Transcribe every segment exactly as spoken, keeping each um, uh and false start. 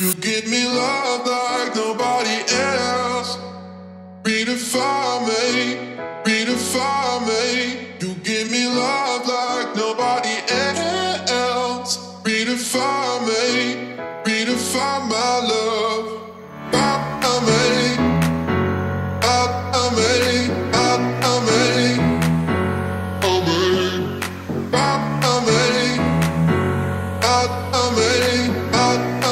You give me love like nobody else. Redefine me, redefine me. You give me love like nobody else. Redefine me, redefine my love. I'm me, I'm me, I'm me, I'm me, I'm me, I'm me.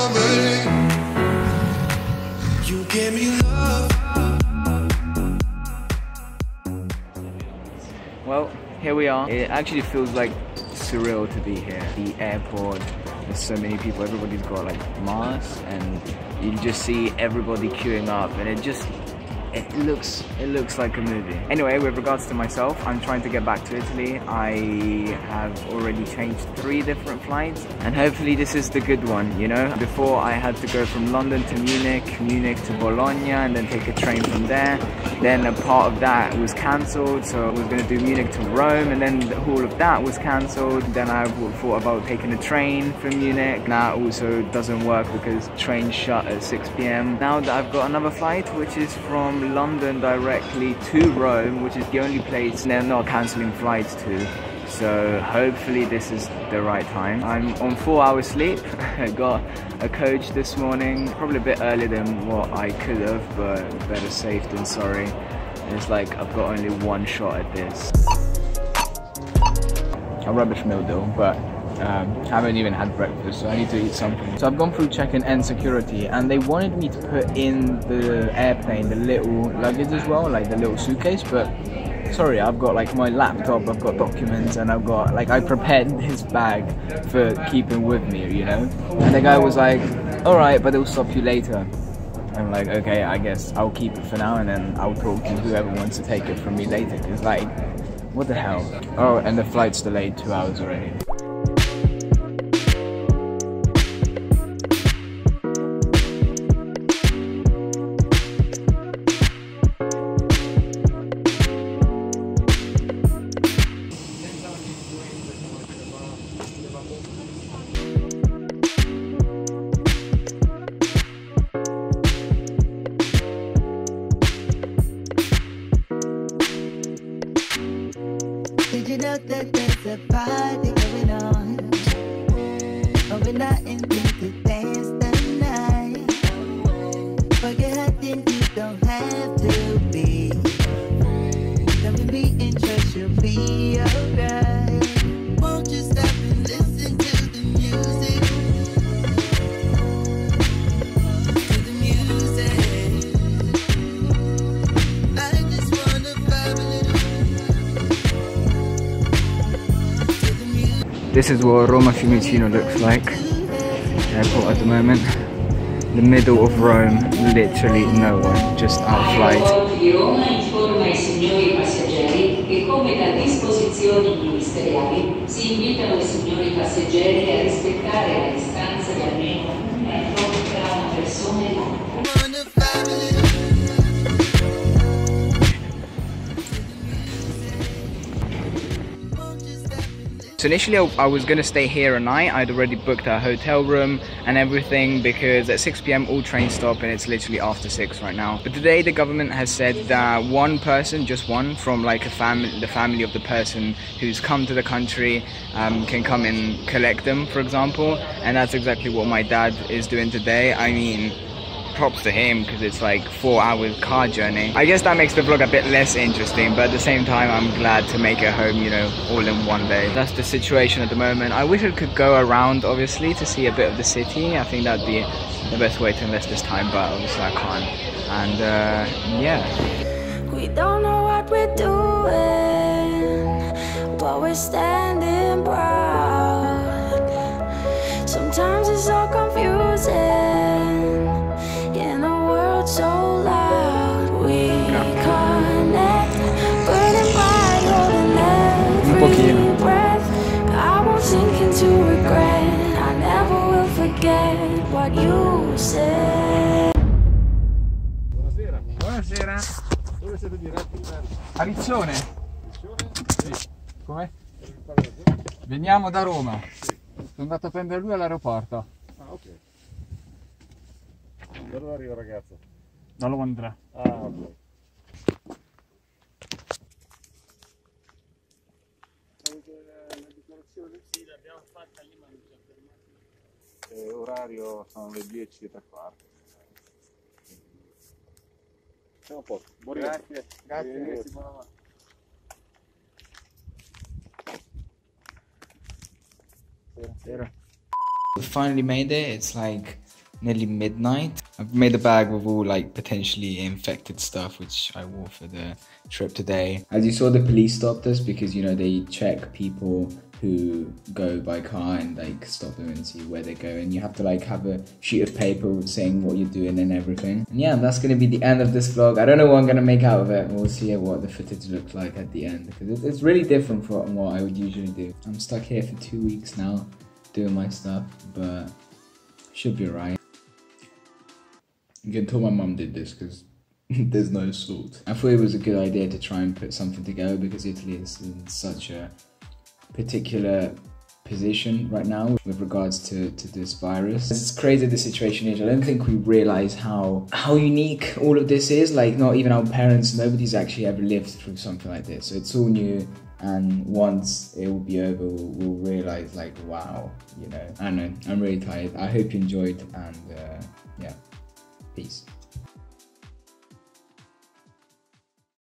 Well, here we are. It actually feels like surreal to be here. The airport, there's so many people, everybody's got like masks and you just see everybody queuing up and it just, it looks, it looks like a movie. Anyway, with regards to myself, I'm trying to get back to Italy. I have already changed three different flights and hopefully this is the good one, you know? Before I had to go from London to Munich, Munich to Bologna and then take a train from there. Then a part of that was cancelled, so I was going to do Munich to Rome and then all of that was cancelled. Then I thought about taking a train from Munich. That also doesn't work because trains shut at six p m Now that I've got another flight which is from London directly to Rome, which is the only place they're not cancelling flights to, so hopefully this is the right time. I'm on four hours sleep. I got a coach this morning, probably a bit earlier than what I could have, but better safe than sorry. And it's like I've got only one shot at this. A rubbish meal deal, but Um, I haven't even had breakfast, so I need to eat something. So I've gone through check-in and security, and they wanted me to put in the airplane the little luggage as well, like the little suitcase, but sorry, I've got like my laptop, I've got documents, and I've got like, I prepared this bag for keeping with me, you know? And the guy was like, alright, but they'll stop you later. I'm like, okay, I guess I'll keep it for now, and then I'll talk to whoever wants to take it from me later, because like, what the hell? Oh, and the flight's delayed two hours already. Did you know that there's a party going on? Oh, we're not in to dance tonight. Forget how things you don't have to be. Don't be in church, you'll be alright. Won't you stop and listen to the music? To the music. I just wanna vibe a little. This is what Roma Fiumicino looks like, airport at the moment. The middle of Rome, literally no one, just our flight. L'aeroporto di Roma informa I signori passeggeri che come da disposizioni ministeriali si invitano I signori passeggeri a rispettare la distanza di almeno un metro tra una persona e l'altra. So initially I, I was going to stay here a night. I'd already booked a hotel room and everything because at six p m all trains stop and it's literally after six right now. But today the government has said that one person, just one, from like a family, the family of the person who's come to the country um, can come and collect them, for example. And that's exactly what my dad is doing today. I mean, props to him because it's like four hour car journey. I guess that makes the vlog a bit less interesting, but at the same time I'm glad to make it home, you know, all in one day. That's the situation at the moment. I wish I could go around obviously to see a bit of the city. I think that'd be the best way to invest this time, but obviously I can't. And uh, yeah. We don't know what we're doing, but we're standing proud. Sometimes it's so confusing. So loud, we connect, burning bright, holding every breath. I won't sink into regret. I never will forget what you said. Buonasera. Buonasera. Dove siete diretti? A Riccione. Riccione? Sì. Com'è? Veniamo da Roma. Sì. Sono andato a prendere lui all'aeroporto. Ah, ok. Da dove arriva il ragazzo? Da Lo andrà. Ah, ok. Sì, l'abbiamo fatta lì, ma non ci ha fermato. Eh, orario sono le dieci e tre quarti. Siamo a posto. Buon grazie, grazie, grazie. grazie. Buona Buonasera. We finally made it. It's like nearly midnight. I've made a bag with all like potentially infected stuff, which I wore for the trip today. As you saw, the police stopped us because, you know, they check people who go by car and like stop them and see where they go, and you have to like have a sheet of paper saying what you're doing and everything. And yeah, that's gonna be the end of this vlog. I don't know what I'm gonna make out of it. We'll see what the footage looks like at the end, because it's really different from what I would usually do. I'm stuck here for two weeks now doing my stuff, but should be right. You can tell my mum did this because there's no salt. I thought it was a good idea to try and put something together because Italy is in such a particular position right now with regards to, to this virus. It's crazy the situation is. I don't think we realize how how unique all of this is. Like, not even our parents, nobody's actually ever lived through something like this. So it's all new, and once it will be over, we'll, we'll realize like, wow, you know. I don't know, I'm really tired. I hope you enjoyed, and uh, yeah, peace.